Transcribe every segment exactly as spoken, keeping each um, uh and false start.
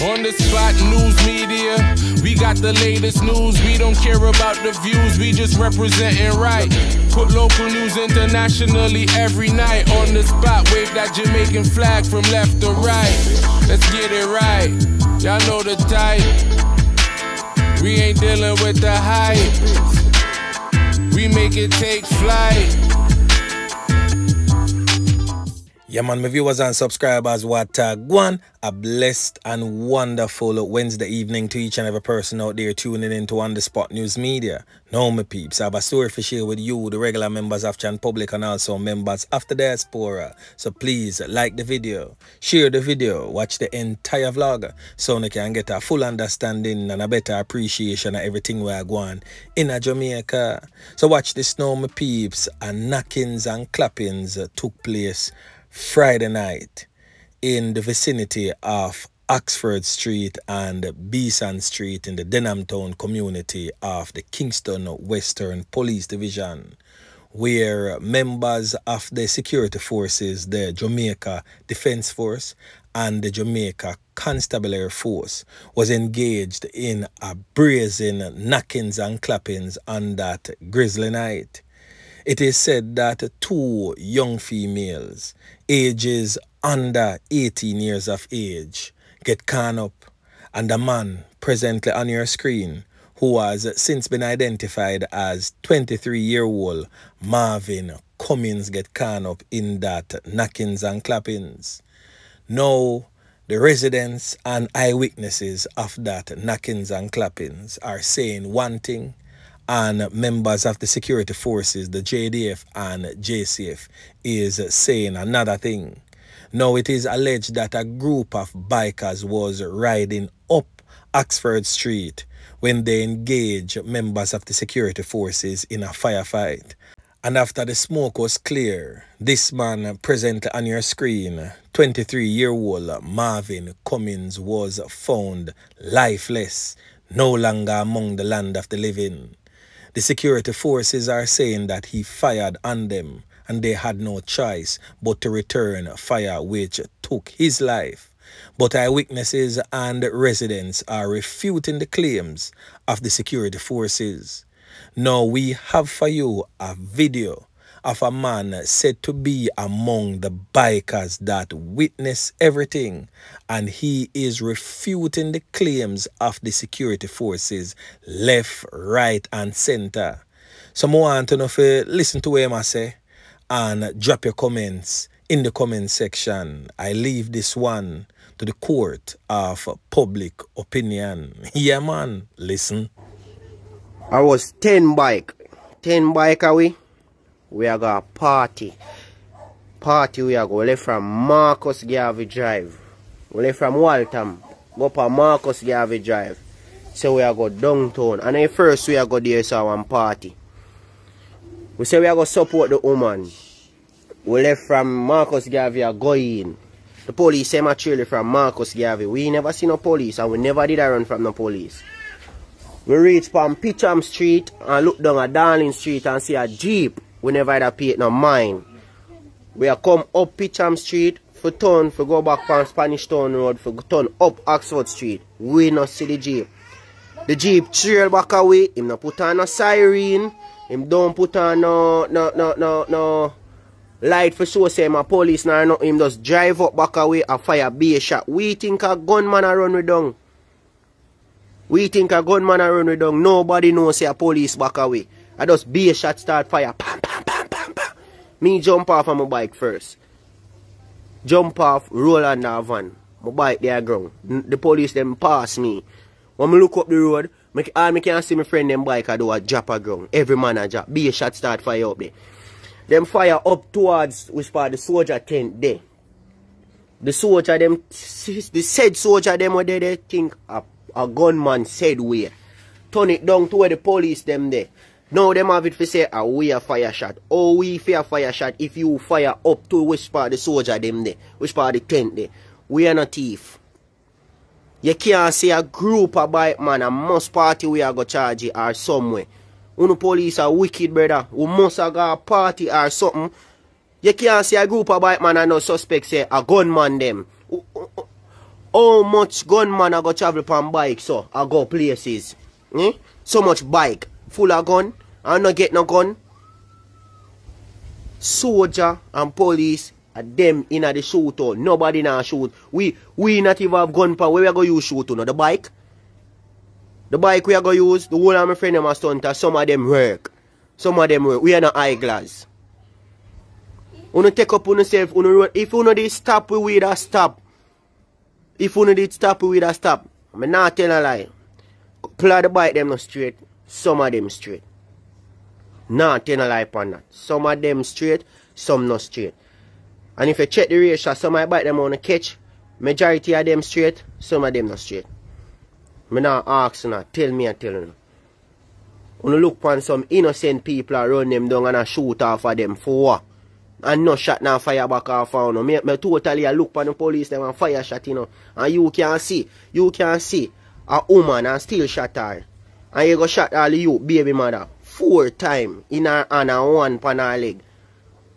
On the Spot News Media, we got the latest news. We don't care about the views, we just representing right. Put local news internationally every night. On the spot, wave that Jamaican flag from left to right. Let's get it right, y'all know the type. We ain't dealing with the hype, we make it take flight. Yeah man, my viewers and subscribers, what uh, one a blessed and wonderful Wednesday evening to each and every person out there tuning in to On the Spot News Media. Now my peeps, I have a story to share with you, the regular members of Chan Public and also members of the diaspora. So please like the video, share the video, watch the entire vlog so you can get a full understanding and a better appreciation of everything we are going in a Jamaica. So watch this now my peeps, and knockings and clappings took place Friday night in the vicinity of Oxford Street and Beeston Street in the Denham Town community of the Kingston Western Police Division, where members of the security forces, the Jamaica Defence Force and the Jamaica Constabulary Force, was engaged in a brazen knockings and clappings on that grisly night. It is said that two young females, ages under eighteen years of age, get caught up, and the man presently on your screen, who has since been identified as twenty-three-year-old Marvin Cummings, get caught up in that knockings and clappings. Now, the residents and eyewitnesses of that knockings and clappings are saying one thing, and members of the security forces, the J D F and J C F, is saying another thing. Now it is alleged that a group of bikers was riding up Oxford Street when they engaged members of the security forces in a firefight. And after the smoke was clear, this man present on your screen, twenty-three-year-old Marvin Cummings, was found lifeless, no longer among the land of the living. The security forces are saying that he fired on them and they had no choice but to return fire, which took his life. But eyewitnesses and residents are refuting the claims of the security forces. Now we have for you a video of a man said to be among the bikers that witnessed everything, and he is refuting the claims of the security forces left, right and center. So I want to know if you listen to him I say, and drop your comments in the comment section. I leave this one to the court of public opinion. Yeah man, listen. I was ten bike, ten bike away. We are going to party. Party we are going to left from Marcus Garvey Drive. We left from Waltham. Go to Marcus Garvey Drive. So we are going downtown. And then first we are going to do this one party. We say we are going to support the woman. We left from Marcus Garvey are going. The police say materially from Marcus Garvey. We never see no police and we never did a run from no police. We reach from Pitcham Street and look down at Darling Street and see a jeep. We never had a pay it no mind. We are come up Pitcham Street for turn, for go back from Spanish Town Road, for turn up Oxford Street. We no see the jeep. The jeep trail back away. Him no put on a siren. Him don't put on no no no no no light for so say my police now nah, no. Him just drive up back away and fire be a shot. We think a gunman a run we down. We think a gunman a run we down. Nobody knows say a police back away. I just be a shot start fire. Pam, pam, pam, pam, pam. Me jump off on my bike first. Jump off, roll on the van. My bike there ground. The police them pass me. When I look up the road, all I can see my friend them bike I do a drop a ground. Every man a drop. Be a shot start fire up there. Them fire up towards which part the soldier tent there. The soldier them, the said soldier them were there, they think a, a gunman said where. Turn it down to where the police them there. Now them have it for say a we a fire shot. Oh we fear fire shot if you fire up to which part the soldier them there, which part the tent there. We are not thief. You can't say a group of bike man a must party we are go charge it or somewhere. When the police are wicked brother, we must have got a party or something. You can't say a group of bike man and no suspect say a gunman them. how much gunman I go travel on bike, so I go places. Eh? So much bike full of gun, I not get no gun. Soldier and police are them in the shoot or nobody now shoot. We we not even have gunpowder. Where we go use shoot on the bike? The bike we are going to use, the whole of my friend are stunter, some of them work. Some of them work. We are not eyeglass. Uno take up on yourself, uno road. If uno did stop, we would have stop. If uno did stop, we would have stop. I'm not telling a lie. Play the bike them not straight. Some of them straight. Not telling a lie upon that. Some of them straight, some not straight. And if you check the ratio, some of the bike them on the catch, majority of them straight, some of them not straight. Me not ask you, tell me and tell you. When you look upon some innocent people and run them down and I shoot off of them for what? And no shot now fire back off of them. Me, me totally I look upon the police them and fire shot, you know. And you can see, you can see a woman and still shot her. And you go shot all you, baby mother, four times in her hand and one pan her leg.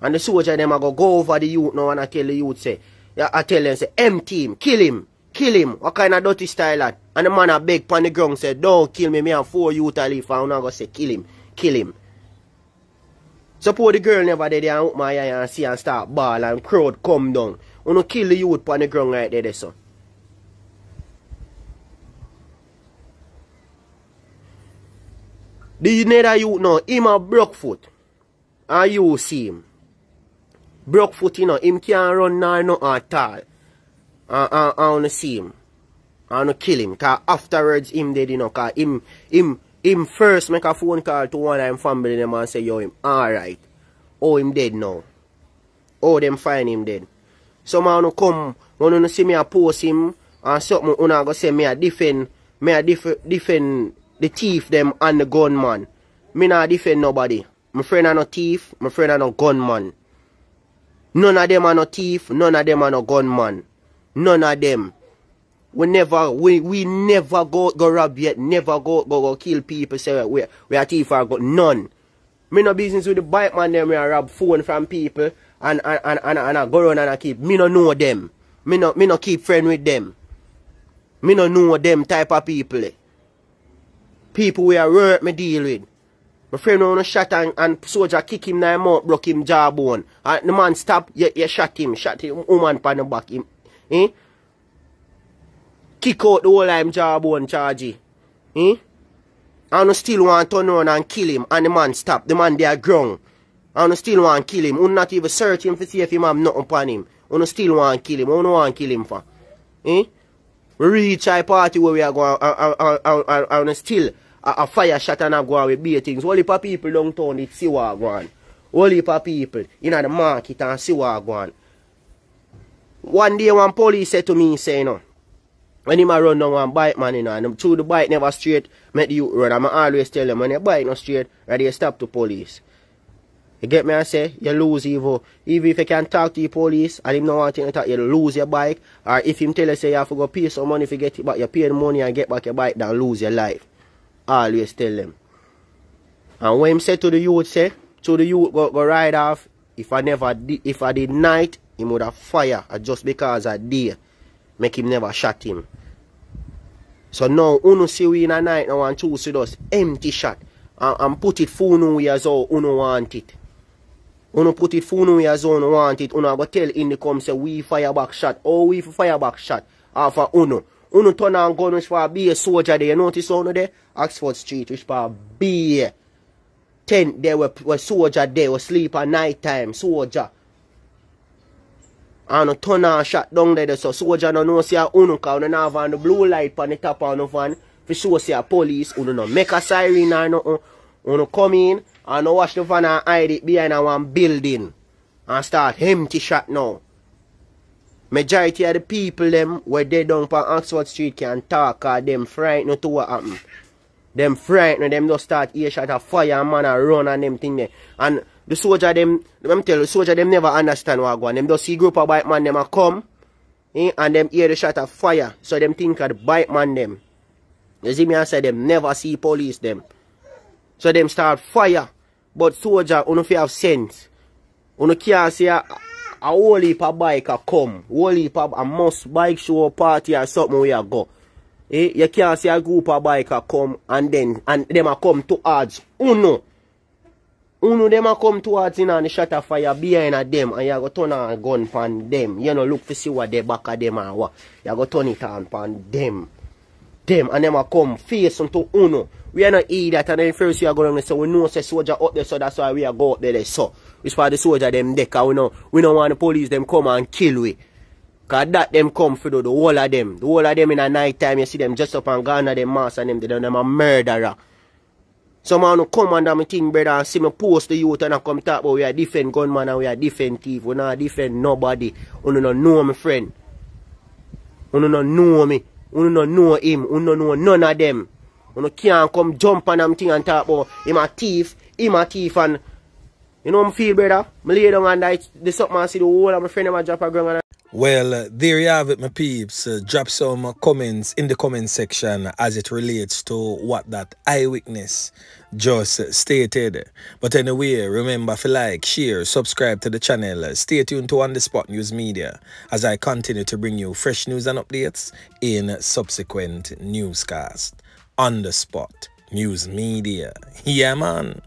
And the soldier them I go go over the youth now and I tell the youth say, I tell them say, empty him, kill him. Kill him. What kind of dirty style that? And the man a beg on the ground said, don't kill me. Me have four youth I live. I'm not going to say kill him. Kill him. Suppose the girl never did and open my eye and see and start ball and crowd come down. You don't kill the youth on the ground right there, son. The other youth now, him a broke foot. And you see him. Broke foot, you know, him can't run now, no at all. I, I, I wanna see him. I wanna kill him. Cause afterwards him dead, you know. Cause him, him, him first make a phone call to one of him family them and say, yo, him alright. Oh, him dead now. Oh, them find him dead. So I wanna come, wanna see me a post him and something wanna go say me a defend, me a def defend the thief them and the gunman. Me not defend nobody. My friend are no thief, my friend are no gunman. None of them are no thief, none of them are no gunman. None of them. We never, we, we never go, go rob yet, never go, go, go kill people, say we, we are thief or go, none. Me no business with the bike man them, we are rob phone from people, and, and, and, and, and I go around and I keep, me no know them. Me no, me no keep friend with them. Me no know them type of people. People we are work me deal with. My friend wanna shot and, and soldier kick him nine mouth, broke him jawbone. And the man stop, you, you shot him, shot him, woman pan the back him. Eh? Kick out the whole time jawbone charge. Eh? And still want to turn around and kill him. And the man stop. The man there ground. And still want to kill him. You not even search him to see if him have nothing upon him. You still want to kill him. You don't want to kill him for. Eh? We reach a party where we are going and still a, a fire shot and I'm going with beatings. All the people downtown they see what going. All the people in the market and see what going. One day one police said to me, say, you know, when him a run down one bike man, you know, and through the bike never straight, make the youth run. I'm always tell them, when your bike not straight, right, you stop to police. You get me, I say, you lose evil. Even if you can talk to the police, and him no want to talk, you lose your bike. Or if him tell you, say, you have to go pay some money if you get it back, you pay the money and get back your bike, then lose your life. Always tell them. And when him said to the youth, say, to the youth, go, go ride off, if I never did, if I did night, he would have fire just because I did make him never shot him. So now uno see we in a night now and choose with us empty shot and, and put it for no we as all uno want it. Uno put it for no we as all want it. Uno go tell in the come say we fire back shot or we fire back shot after uno. Uno turn and gun which for be a soldier there. You notice uno there? Oxford Street which for be a tent there were, were soldier there were sleep at night time soldier. And a ton of shot down there, so soldier no know see a uno car, no have on the blue light on the top of the van, for show see a police, uno no make a siren or nothing, uno come in, and no watch the van and hide it behind one building, and start empty shot now. Majority of the people them, where they down on Oxford Street can talk, cause them frightened to what happen. Them frightened, them just start ear shot a fire and man a run and them thing there. And the soldier them, let me tell you, the soldier them never understand what going on. Them just see group of bike man them a come, eh, and them hear the shot of fire. So them think of the bike man them. You see me I say them never see police them. So them start fire. But soldier, you don't have sense. You can't see a, a, a whole heap of bike a come, whole heap of a must bike show party or something where you go. Eh, you can't see a group of bike a come and then and them a come towards uno. Uno them a come towards in and shot a fire behind a them and you go turn a gun pan them. You know look to see what they back of them and what. You go turn it on pan them. Them and them a come face into uno. We are not eat that and then first we are going to say we know say soldier out there, so that's why we are go out there, so it's why the soldier them there, cause we know we don't want the police them come and kill we. Cause that them come for the, the whole of them. The whole of them in the night time you see them just up and gone at them mass and them they them a murderer. Someone who come under my thing, brother, and see me post the youth and I come talk about we are different gunman and we are different thief. We not different nobody. You don't know me, friend. You don't know me. You don't know him. You don't know none of them. You can't come jump on them thing and talk about him a thief, him a thief, and you know what I feel, brother? I lay down and I this up and see the whole of my friend and drop a ground. Well, uh, there you have it, my peeps. Uh, drop some uh, comments in the comment section as it relates to what that eyewitness just uh, stated. But anyway, remember to like, share, subscribe to the channel. Stay tuned to On The Spot News Media as I continue to bring you fresh news and updates in subsequent newscasts. On The Spot News Media. Yeah, man.